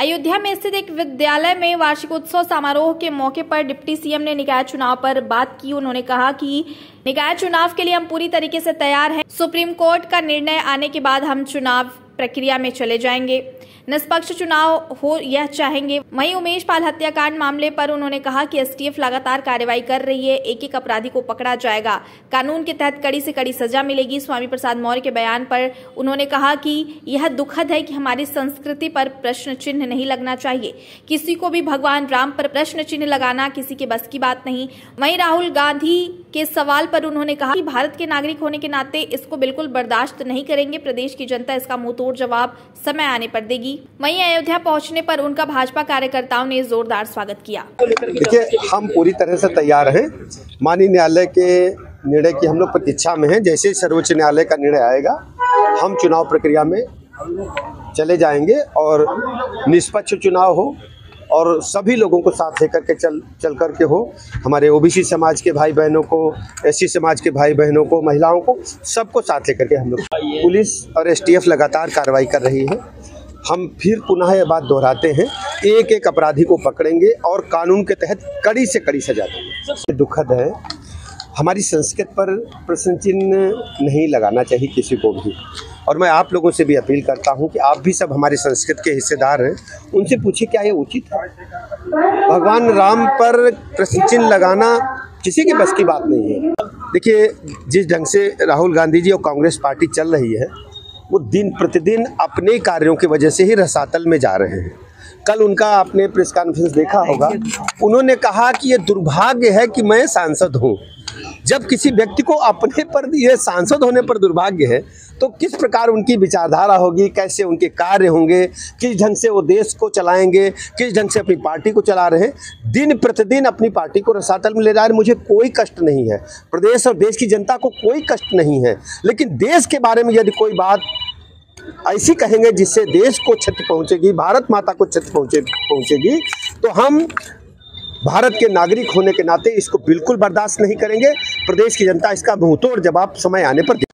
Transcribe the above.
अयोध्या में स्थित एक विद्यालय में वार्षिकोत्सव समारोह के मौके पर डिप्टी सीएम ने निकाय चुनाव पर बात की। उन्होंने कहा कि निकाय चुनाव के लिए हम पूरी तरीके से तैयार हैं। सुप्रीम कोर्ट का निर्णय आने के बाद हम चुनाव प्रक्रिया में चले जाएंगे, निष्पक्ष चुनाव हो यह चाहेंगे। वहीं उमेश पाल हत्याकांड मामले पर उन्होंने कहा कि एसटीएफ लगातार कार्रवाई कर रही है, एक एक अपराधी को पकड़ा जाएगा, कानून के तहत कड़ी से कड़ी सजा मिलेगी। स्वामी प्रसाद मौर्य के बयान पर उन्होंने कहा कि यह दुखद है कि हमारी संस्कृति पर प्रश्न चिन्ह नहीं लगना चाहिए, किसी को भी भगवान राम पर प्रश्न चिन्ह लगाना किसी के बस की बात नहीं। वहीं राहुल गांधी के सवाल पर उन्होंने कहा कि भारत के नागरिक होने के नाते इसको बिल्कुल बर्दाश्त नहीं करेंगे, प्रदेश की जनता इसका मुंहतोड़ जवाब समय आने पर देगी। वहीं अयोध्या पहुंचने पर उनका भाजपा कार्यकर्ताओं ने जोरदार स्वागत किया। देखिए, हम पूरी तरह से तैयार हैं। माननीय न्यायालय के निर्णय की हम लोग प्रतीक्षा में हैं। जैसे ही सर्वोच्च न्यायालय का निर्णय आएगा हम चुनाव प्रक्रिया में चले जाएंगे और निष्पक्ष चुनाव हो और सभी लोगों को साथ लेकर के चल करके हो। हमारे ओबीसी समाज के भाई बहनों को, एससी समाज के भाई बहनों को, महिलाओं को, सबको साथ लेकर के हम लोग। पुलिस और एसटीएफ लगातार कार्रवाई कर रही है। हम फिर पुनः यह बात दोहराते हैं, एक एक अपराधी को पकड़ेंगे और कानून के तहत कड़ी से कड़ी सजा देंगे। दुखद है, हमारी संस्कृति पर प्रश्न चिन्ह नहीं लगाना चाहिए किसी को भी। और मैं आप लोगों से भी अपील करता हूं कि आप भी सब हमारी संस्कृति के हिस्सेदार हैं, उनसे पूछिए क्या ये उचित है। भगवान राम पर प्रश्न चिन्ह लगाना किसी के बस की बात नहीं है। देखिए, जिस ढंग से राहुल गांधी जी और कांग्रेस पार्टी चल रही है वो दिन प्रतिदिन अपने कार्यों की वजह से ही रसातल में जा रहे हैं। कल उनका आपने प्रेस कॉन्फ्रेंस देखा होगा, उन्होंने कहा कि ये दुर्भाग्य है कि मैं सांसद हूँ। जब किसी व्यक्ति को अपने पर यह सांसद होने पर दुर्भाग्य है तो किस प्रकार उनकी विचारधारा होगी, कैसे उनके कार्य होंगे, किस ढंग से वो देश को चलाएंगे, किस ढंग से अपनी पार्टी को चला रहे हैं। दिन प्रतिदिन अपनी पार्टी को रसातल में ले जा रहे। मुझे कोई कष्ट नहीं है, प्रदेश और देश की जनता को कोई कष्ट नहीं है, लेकिन देश के बारे में यदि कोई बात ऐसी कहेंगे जिससे देश को क्षति पहुंचेगी, भारत माता को क्षति पहुंचेगी, तो हम भारत के नागरिक होने के नाते इसको बिल्कुल बर्दाश्त नहीं करेंगे। प्रदेश की जनता इसका मुंहतोड़ जवाब समय आने पर